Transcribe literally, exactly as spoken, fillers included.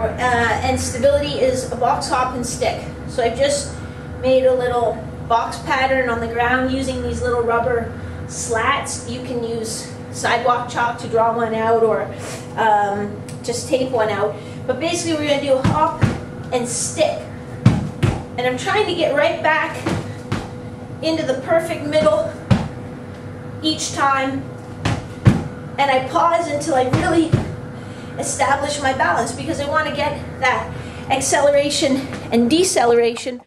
or, uh, and stability is a box hop and stick. So I've just made a little box pattern on the ground using these little rubber slats. You can use sidewalk chalk to draw one out, or um, just tape one out. But basically we're going to do a hop and stick. And I'm trying to get right back into the perfect middle each time. And I pause until I really establish my balance, because I want to get that acceleration and deceleration.